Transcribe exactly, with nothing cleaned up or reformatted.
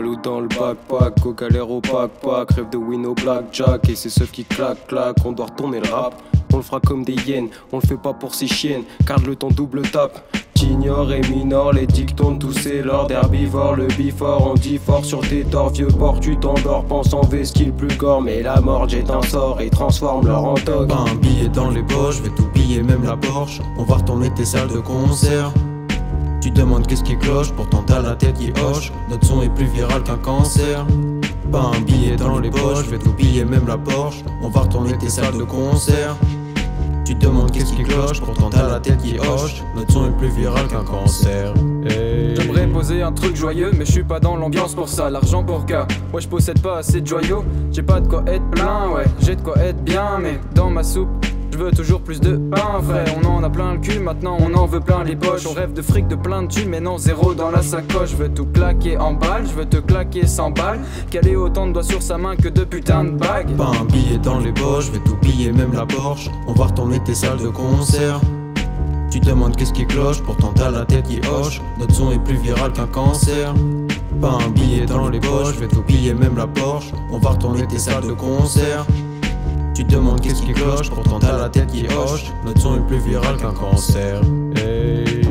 Walou dans le backpack, coca l'air au pack-pack. Rêve de win au blackjack, et c'est ceux qui claquent, claquent. On doit retourner le rap, on le fera comme des hyènes. On le fait pas pour ces chiennes, garde le temps double tape. T'ignores et minores, les dictons de tous ces lords. Herbivores, le bifort, on dit fort sur tes torts. Vieux porc, tu t'endors, pense en vesquille plus gore. Mais la mort jette un sort et transforme leur en toc. Pas un billet dans les poches, vais tout piller, même la Porsche. On va retourner tes salles de concert. Tu demandes qu'est-ce qui cloche, pourtant t'as la tête qui hoche. Notre son est plus viral qu'un cancer. Pas un billet dans les poches, vais tout piller, même la Porsche. On va retourner tes salles de concert. Tu te demandes qu'est-ce qui cloche, pourtant t'as la tête qui hoche. Notre son est plus viral qu'un cancer. Hey. J'aimerais poser un truc joyeux, mais je suis pas dans l'ambiance pour ça. L'argent burka, ouais je possède pas assez de joyaux. J'ai pas de quoi être plein, ouais j'ai de quoi être bien, mais dans ma soupe je veux toujours plus de pain, frère. On en a plein le cul, maintenant on en veut plein les poches. On rêve de fric, de plein de thunes, mais non, zéro dans la sacoche. Je veux tout claquer en balle, je veux te claquer sans balles. Qu'elle ait autant de doigts sur sa main que de putain de bagues. Pas un billet dans les poches, je vais tout piller, même la Porsche. On va retourner tes salles de concert. Tu demandes qu'est-ce qui cloche, pourtant t'as la tête qui hoche. Notre son est plus viral qu'un cancer. Pas un billet dans les poches, je vais tout piller, même la Porsche. On va retourner tes salles de concert. Tu te demandes qu'est-ce qui cloche, pourtant t'as la tête qui hoche. Notre son est plus viral qu'un cancer. Hey.